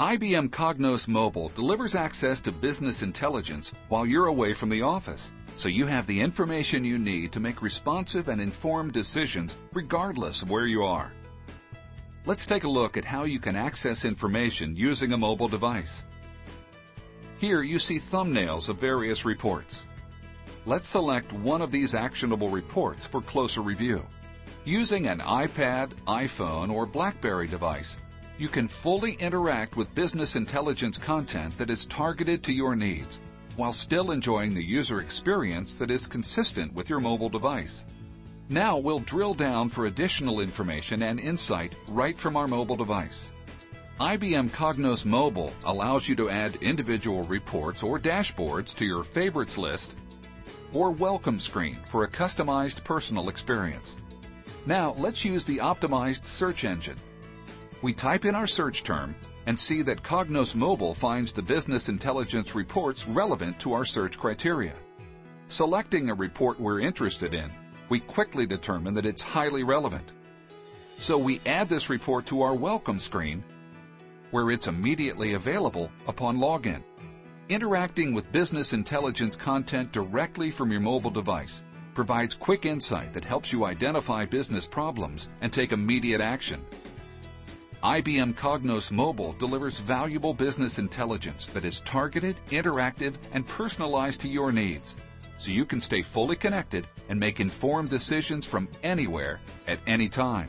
IBM Cognos Mobile delivers access to business intelligence while you're away from the office, so you have the information you need to make responsive and informed decisions regardless of where you are. Let's take a look at how you can access information using a mobile device. Here you see thumbnails of various reports. Let's select one of these actionable reports for closer review. Using an iPad, iPhone, or BlackBerry device, you can fully interact with business intelligence content that is targeted to your needs, while still enjoying the user experience that is consistent with your mobile device. Now we'll drill down for additional information and insight right from our mobile device. IBM Cognos Mobile allows you to add individual reports or dashboards to your favorites list or welcome screen for a customized personal experience. Now let's use the optimized search engine. We type in our search term and see that Cognos Mobile finds the business intelligence reports relevant to our search criteria. Selecting a report we're interested in, we quickly determine that it's highly relevant. So we add this report to our welcome screen, where it's immediately available upon login. Interacting with business intelligence content directly from your mobile device provides quick insight that helps you identify business problems and take immediate action. IBM Cognos Mobile delivers valuable business intelligence that is targeted, interactive, and personalized to your needs, so you can stay fully connected and make informed decisions from anywhere at any time.